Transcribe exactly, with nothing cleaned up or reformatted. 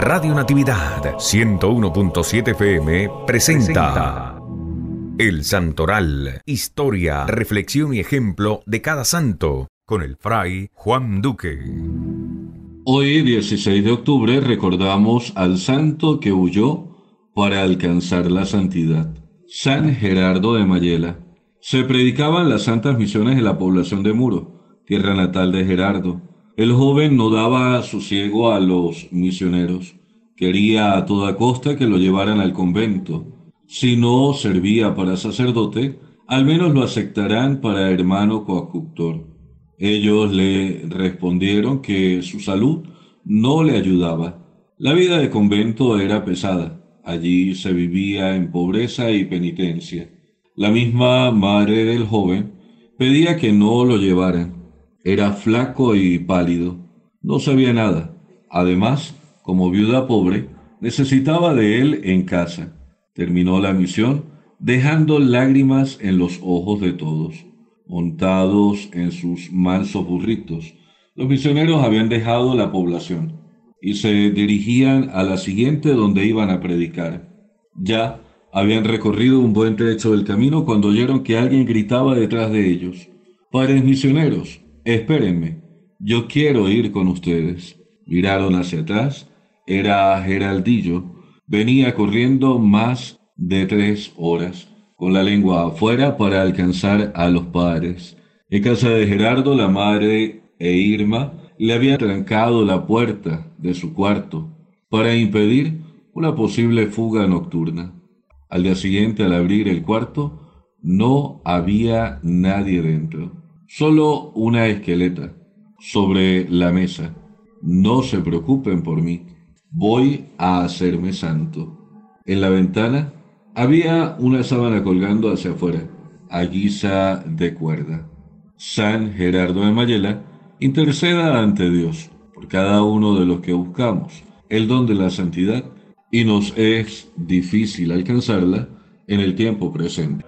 Radio Natividad ciento uno punto siete F M presenta El Santoral, historia, reflexión y ejemplo de cada santo, con el Fray Juan Duque. Hoy, dieciséis de octubre, recordamos al santo que huyó para alcanzar la santidad, San Gerardo de Mayela. Se predicaban las santas misiones en la población de Muro, tierra natal de Gerardo. El joven no daba sosiego a los misioneros. Quería a toda costa que lo llevaran al convento. Si no servía para sacerdote, al menos lo aceptarán para hermano coadjutor. Ellos le respondieron que su salud no le ayudaba. La vida de convento era pesada. Allí se vivía en pobreza y penitencia. La misma madre del joven pedía que no lo llevaran. Era flaco y pálido. No sabía nada. Además, como viuda pobre, necesitaba de él en casa. Terminó la misión dejando lágrimas en los ojos de todos. Montados en sus mansos burritos, los misioneros habían dejado la población y se dirigían a la siguiente donde iban a predicar. Ya habían recorrido un buen trecho del camino cuando oyeron que alguien gritaba detrás de ellos: «Padres misioneros, espérenme, yo quiero ir con ustedes». Miraron hacia atrás. Era Gerardillo. Venía corriendo más de tres horas, con la lengua afuera, para alcanzar a los padres. En casa de Gerardo, la madre e Irma le habían trancado la puerta de su cuarto para impedir una posible fuga nocturna. Al día siguiente, al abrir el cuarto, no había nadie dentro, solo una esqueleta sobre la mesa. «No se preocupen por mí. Voy a hacerme santo». En la ventana había una sábana colgando hacia afuera, a guisa de cuerda. San Gerardo de Mayela interceda ante Dios por cada uno de los que buscamos el don de la santidad y nos es difícil alcanzarla en el tiempo presente.